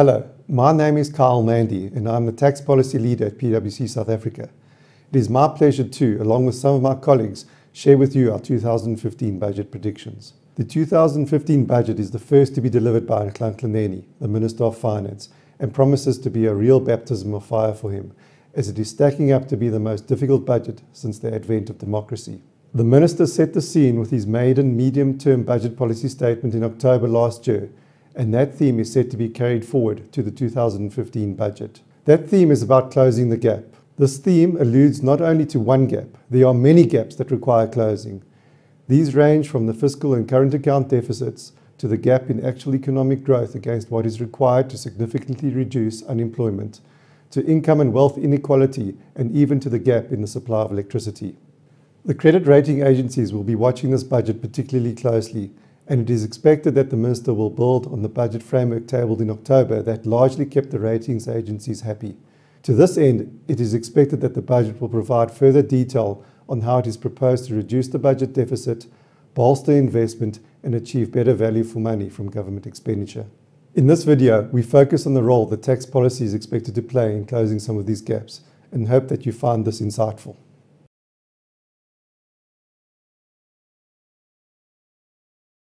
Hello, my name is Kyle Mandy and I'm the Tax Policy Leader at PwC South Africa. It is my pleasure to, along with some of my colleagues, share with you our 2015 budget predictions. The 2015 budget is the first to be delivered by Nhlanhla Nene, the Minister of Finance, and promises to be a real baptism of fire for him, as it is stacking up to be the most difficult budget since the advent of democracy. The Minister set the scene with his maiden medium-term budget policy statement in October last year, and that theme is set to be carried forward to the 2015 budget. That theme is about closing the gap. This theme alludes not only to one gap, there are many gaps that require closing. These range from the fiscal and current account deficits to the gap in actual economic growth against what is required to significantly reduce unemployment, to income and wealth inequality, and even to the gap in the supply of electricity. The credit rating agencies will be watching this budget particularly closely, and it is expected that the Minister will build on the budget framework tabled in October that largely kept the ratings agencies happy. To this end, it is expected that the budget will provide further detail on how it is proposed to reduce the budget deficit, bolster investment, and achieve better value for money from government expenditure. In this video, we focus on the role that tax policy is expected to play in closing some of these gaps, and hope that you find this insightful.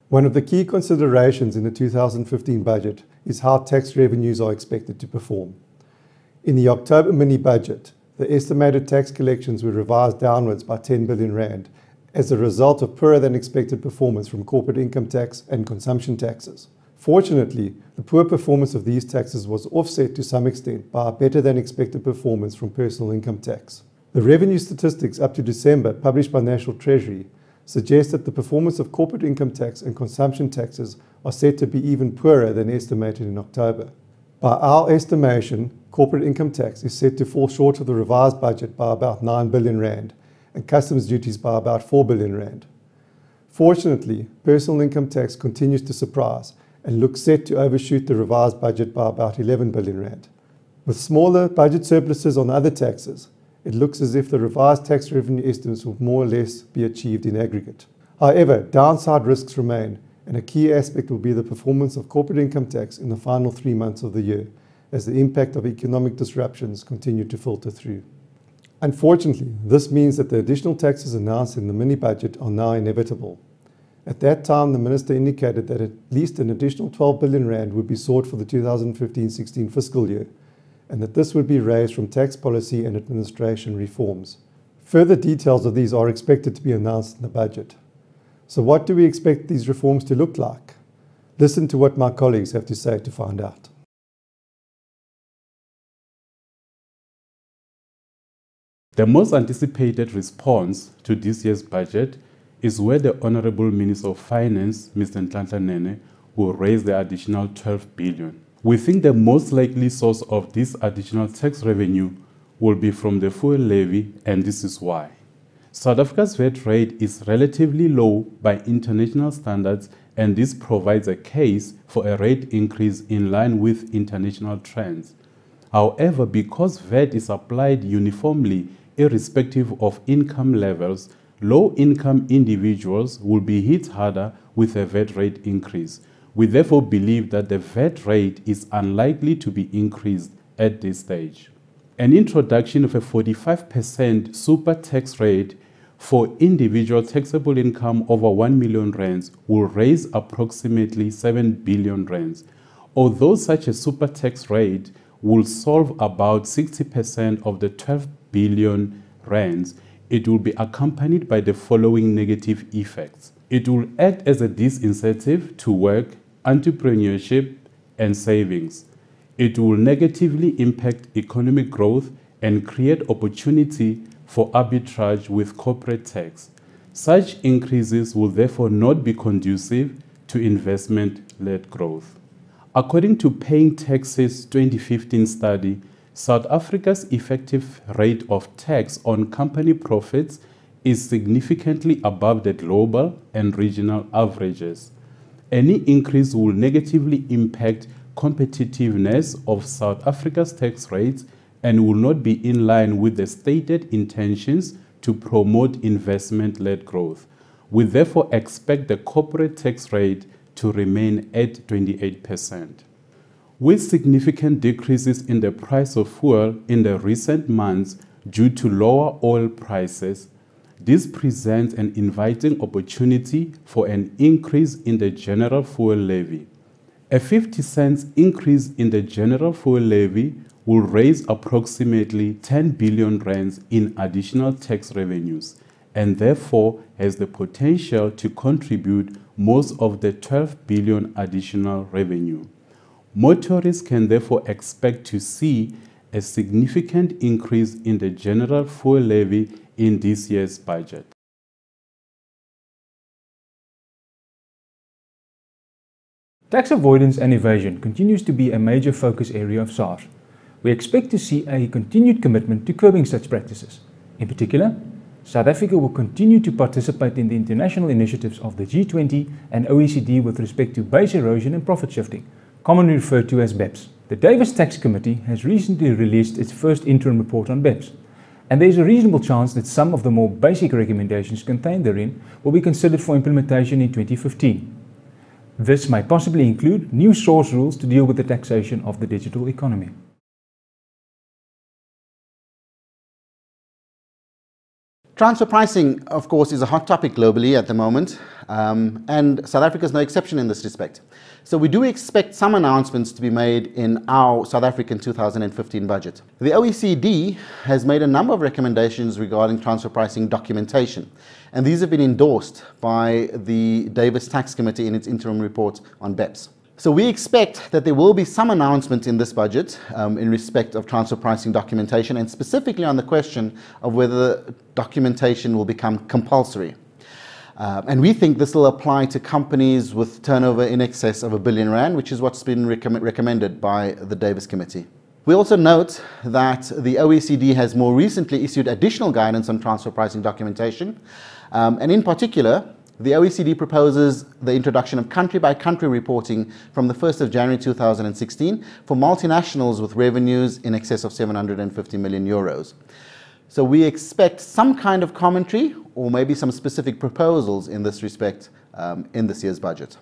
One of the key considerations in the 2015 budget is how tax revenues are expected to perform. In the October mini-budget, the estimated tax collections were revised downwards by 10 billion rand as a result of poorer than expected performance from corporate income tax and consumption taxes. Fortunately, the poor performance of these taxes was offset to some extent by a better than expected performance from personal income tax. The revenue statistics up to December published by National Treasury suggest that the performance of corporate income tax and consumption taxes are said to be even poorer than estimated in October. By our estimation, corporate income tax is set to fall short of the revised budget by about 9 billion rand and customs duties by about 4 billion rand. Fortunately, personal income tax continues to surprise and looks set to overshoot the revised budget by about 11 billion rand. With smaller budget surpluses on other taxes, it looks as if the revised tax revenue estimates will more or less be achieved in aggregate. However, downside risks remain, and a key aspect will be the performance of corporate income tax in the final 3 months of the year, as the impact of economic disruptions continue to filter through. Unfortunately, this means that the additional taxes announced in the mini-budget are now inevitable. At that time, the Minister indicated that at least an additional 12 billion rand would be sought for the 2015-16 fiscal year, and that this would be raised from tax policy and administration reforms. Further details of these are expected to be announced in the budget. So what do we expect these reforms to look like? Listen to what my colleagues have to say to find out. The most anticipated response to this year's budget is where the Honourable Minister of Finance, Mr. Nhlanhla Nene, will raise the additional 12 billion. We think the most likely source of this additional tax revenue will be from the fuel levy, and this is why. South Africa's VAT rate is relatively low by international standards, and this provides a case for a rate increase in line with international trends. However, because VAT is applied uniformly irrespective of income levels, low-income individuals will be hit harder with a VAT rate increase. We therefore believe that the VAT rate is unlikely to be increased at this stage. An introduction of a 45% super tax rate for individual taxable income over 1 million rands will raise approximately 7 billion rands. Although such a super tax rate will solve about 60% of the 12 billion rands, it will be accompanied by the following negative effects. It will act as a disincentive to work, entrepreneurship, and savings. It will negatively impact economic growth and create opportunity for arbitrage with corporate tax. Such increases will therefore not be conducive to investment-led growth. According to Paying Taxes 2015 study, South Africa's effective rate of tax on company profits is significantly above the global and regional averages. Any increase will negatively impact competitiveness of South Africa's tax rates and will not be in line with the stated intentions to promote investment-led growth. We therefore expect the corporate tax rate to remain at 28%. with significant decreases in the price of fuel in the recent months due to lower oil prices. This presents an inviting opportunity for an increase in the general fuel levy. A 50¢ increase in the general fuel levy will raise approximately 10 billion rands in additional tax revenues, and therefore has the potential to contribute most of the 12 billion additional revenue. Motorists can therefore expect to see a significant increase in the general fuel levy in this year's budget. Tax avoidance and evasion continues to be a major focus area of SARS. We expect to see a continued commitment to curbing such practices. In particular, South Africa will continue to participate in the international initiatives of the G20 and OECD with respect to base erosion and profit shifting, commonly referred to as BEPS. The Davis Tax Committee has recently released its first interim report on BEPS, and there is a reasonable chance that some of the more basic recommendations contained therein will be considered for implementation in 2015. This may possibly include new source rules to deal with the taxation of the digital economy. Transfer pricing, of course, is a hot topic globally at the moment, and South Africa is no exception in this respect. So we do expect some announcements to be made in our South African 2015 budget. The OECD has made a number of recommendations regarding transfer pricing documentation, and these have been endorsed by the Davis Tax Committee in its interim report on BEPS. So we expect that there will be some announcement in this budget in respect of transfer pricing documentation, and specifically on the question of whether documentation will become compulsory. And we think this will apply to companies with turnover in excess of R1 billion, which is what's been recommended by the Davis Committee. We also note that the OECD has more recently issued additional guidance on transfer pricing documentation, and in particular, the OECD proposes the introduction of country-by-country reporting from the 1st of January 2016 for multinationals with revenues in excess of 750 million euros. So we expect some kind of commentary or maybe some specific proposals in this respect in this year's budget.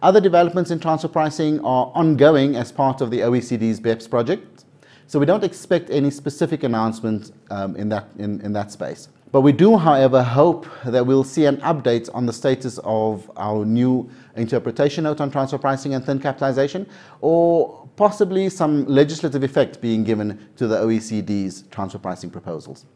Other developments in transfer pricing are ongoing as part of the OECD's BEPS project, so we don't expect any specific announcement in that space. But we do, however, hope that we'll see an update on the status of our new interpretation note on transfer pricing and thin capitalization, or possibly some legislative effect being given to the OECD's transfer pricing proposals.